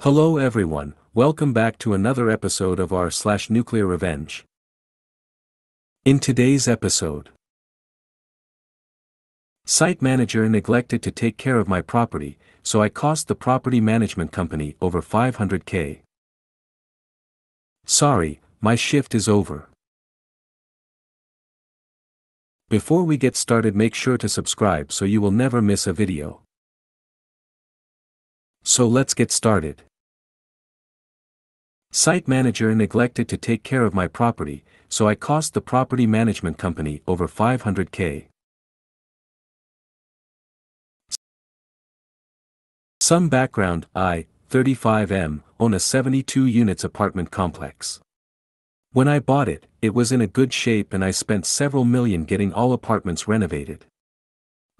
Hello everyone, welcome back to another episode of r/NuclearRevenge. In today's episode, site manager neglected to take care of my property, so I cost the property management company over 500K. Sorry, my shift is over. Before we get started, make sure to subscribe so you will never miss a video. So let's get started. Site manager neglected to take care of my property, so I cost the property management company over 500K. Some background: I, 35M, own a 72 units apartment complex. When I bought it, it was in a good shape and I spent several million getting all apartments renovated.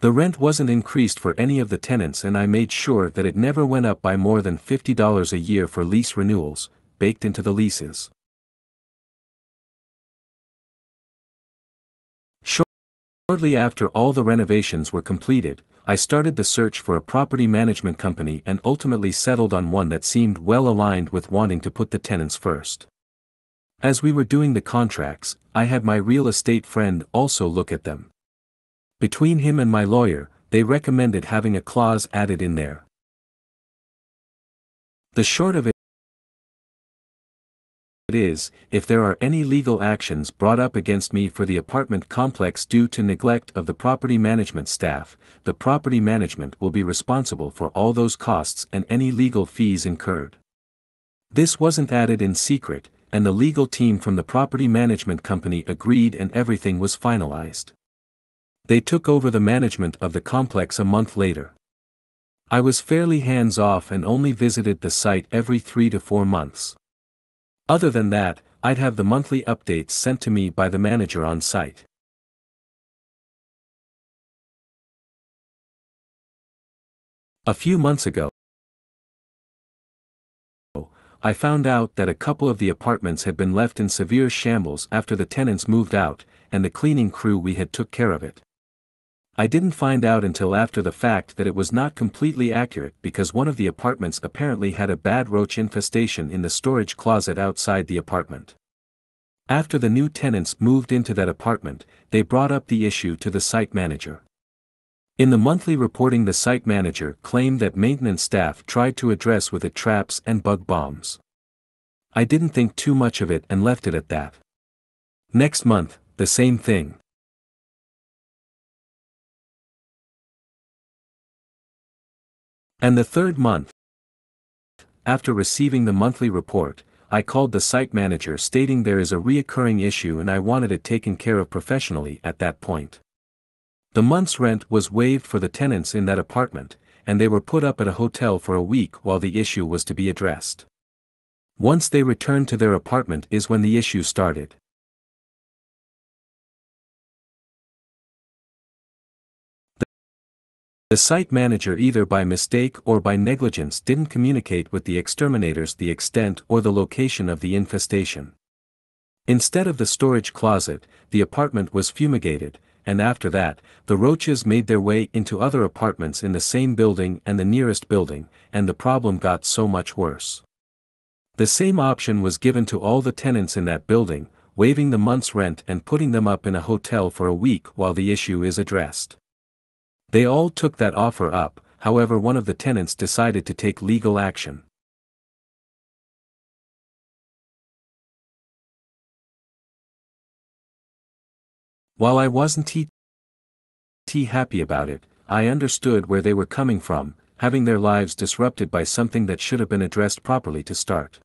The rent wasn't increased for any of the tenants and I made sure that it never went up by more than $50 a year for lease renewals, baked into the leases. Shortly after all the renovations were completed, I started the search for a property management company and ultimately settled on one that seemed well aligned with wanting to put the tenants first. As we were doing the contracts, I had my real estate friend also look at them. Between him and my lawyer, they recommended having a clause added in there. The short of it is, if there are any legal actions brought up against me for the apartment complex due to neglect of the property management staff, the property management will be responsible for all those costs and any legal fees incurred. This wasn't added in secret, and the legal team from the property management company agreed and everything was finalized. They took over the management of the complex a month later. I was fairly hands-off and only visited the site every 3 to 4 months. Other than that, I'd have the monthly updates sent to me by the manager on site. A few months ago, I found out that a couple of the apartments had been left in severe shambles after the tenants moved out, and the cleaning crew we had took care of it. I didn't find out until after the fact that it was not completely accurate because one of the apartments apparently had a bad roach infestation in the storage closet outside the apartment. After the new tenants moved into that apartment, they brought up the issue to the site manager. In the monthly reporting, the site manager claimed that maintenance staff tried to address with it traps and bug bombs. I didn't think too much of it and left it at that. Next month, the same thing. And the third month, after receiving the monthly report, I called the site manager stating there is a reoccurring issue and I wanted it taken care of professionally at that point. The month's rent was waived for the tenants in that apartment, and they were put up at a hotel for a week while the issue was to be addressed. Once they returned to their apartment is when the issue started. The site manager, either by mistake or by negligence, didn't communicate with the exterminators the extent or the location of the infestation. Instead of the storage closet, the apartment was fumigated, and after that, the roaches made their way into other apartments in the same building and the nearest building, and the problem got so much worse. The same option was given to all the tenants in that building, waiving the month's rent and putting them up in a hotel for a week while the issue is addressed. They all took that offer up, however one of the tenants decided to take legal action. While I wasn't happy about it, I understood where they were coming from, having their lives disrupted by something that should have been addressed properly to start.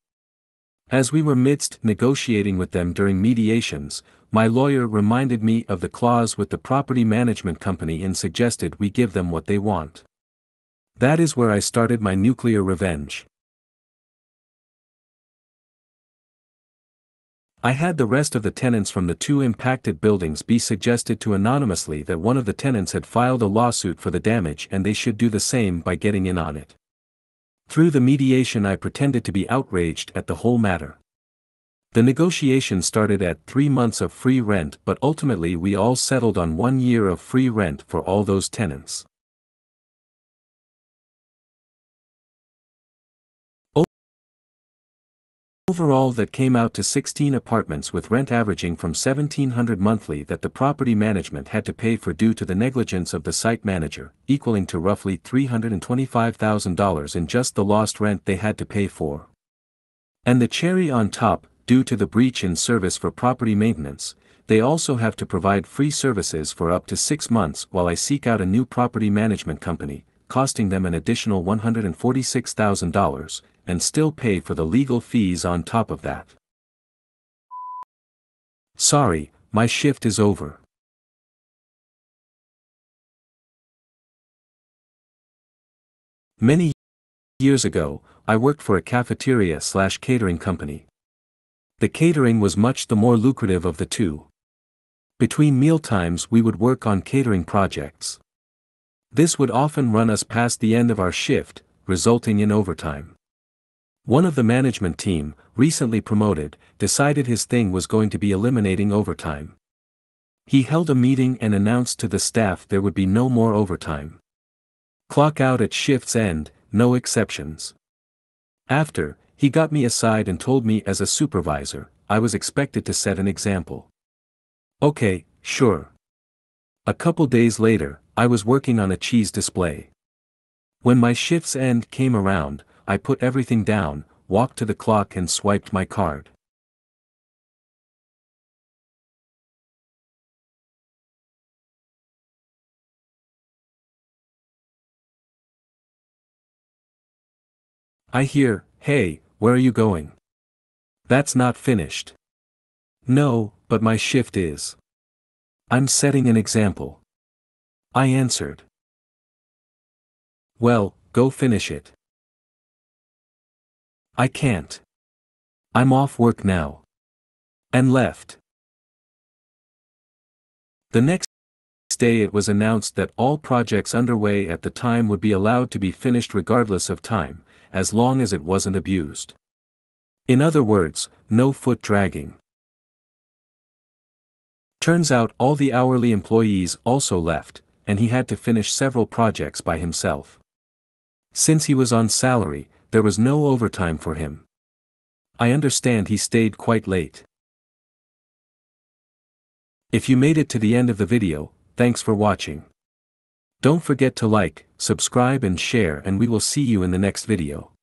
As we were midst negotiating with them during mediations, my lawyer reminded me of the clause with the property management company and suggested we give them what they want. That is where I started my nuclear revenge. I had the rest of the tenants from the two impacted buildings be suggested to anonymously that one of the tenants had filed a lawsuit for the damage and they should do the same by getting in on it. Through the mediation I pretended to be outraged at the whole matter. The negotiation started at 3 months of free rent, but ultimately we all settled on 1 year of free rent for all those tenants. Overall that came out to 16 apartments with rent averaging from $1,700 monthly that the property management had to pay for due to the negligence of the site manager, equaling to roughly $325,000 in just the lost rent they had to pay for. And the cherry on top, due to the breach in service for property maintenance, they also have to provide free services for up to 6 months while I seek out a new property management company, costing them an additional $146,000, and still pay for the legal fees on top of that. Sorry, my shift is over. Many years ago, I worked for a cafeteria/catering company. The catering was much the more lucrative of the two. Between mealtimes we would work on catering projects. This would often run us past the end of our shift, resulting in overtime. One of the management team, recently promoted, decided his thing was going to be eliminating overtime. He held a meeting and announced to the staff there would be no more overtime. Clock out at shift's end, no exceptions. After, he got me aside and told me as a supervisor, I was expected to set an example. Okay, sure. A couple days later, I was working on a cheese display. When my shift's end came around, I put everything down, walked to the clock and swiped my card. I hear, hey, where are you going? That's not finished. No, but my shift is. I'm setting an example. I answered. Well, go finish it. I can't. I'm off work now. And left. The next day it was announced that all projects underway at the time would be allowed to be finished regardless of time, as long as it wasn't abused. In other words, no foot dragging. Turns out all the hourly employees also left, and he had to finish several projects by himself. Since he was on salary, there was no overtime for him. I understand he stayed quite late. If you made it to the end of the video, thanks for watching. Don't forget to like, subscribe and share, and we will see you in the next video.